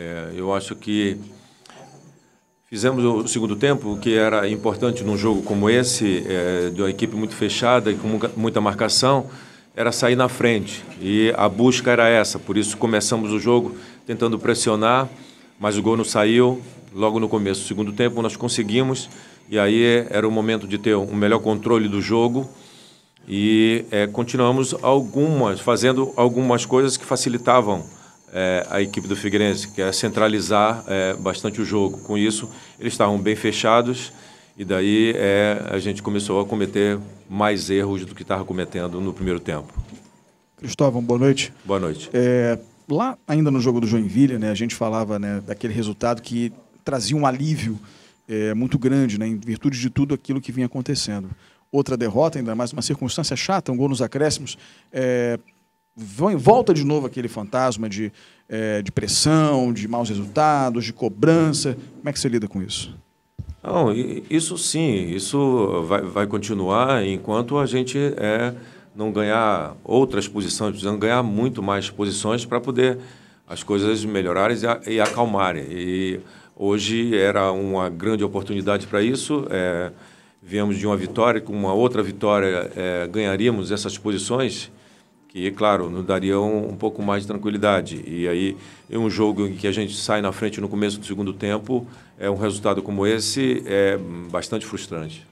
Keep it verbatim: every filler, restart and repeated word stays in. É, eu acho que fizemos o segundo tempo, que era importante num jogo como esse, é, de uma equipe muito fechada e com muita marcação, era sair na frente, e a busca era essa. Por isso começamos o jogo tentando pressionar, mas o gol não saiu logo no começo do segundo tempo, nós conseguimos, e aí era o momento de ter um melhor controle do jogo, e é, continuamos algumas, fazendo algumas coisas que facilitavam É, a equipe do Figueirense, que é centralizar é, bastante o jogo. Com isso, eles estavam bem fechados, e daí é, a gente começou a cometer mais erros do que estava cometendo no primeiro tempo. Cristóvão, boa noite. Boa noite. É, lá ainda no jogo do Joinville, né, a gente falava, né, daquele resultado que trazia um alívio é, muito grande, né, em virtude de tudo aquilo que vinha acontecendo. Outra derrota, ainda mais uma circunstância chata, um gol nos acréscimos, é, volta de novo aquele fantasma de, é, de pressão, de maus resultados, de cobrança. Como é que você lida com isso? Não, isso sim, isso vai, vai continuar enquanto a gente é, não ganhar outras posições. Precisamos ganhar muito mais posições para poder as coisas melhorarem e, e acalmarem. E hoje era uma grande oportunidade para isso. É, viemos de uma vitória, com uma outra vitória é, ganharíamos essas posições, que, claro, nos daria um, um pouco mais de tranquilidade. E aí, em um jogo em que a gente sai na frente no começo do segundo tempo, é um resultado como esse é bastante frustrante.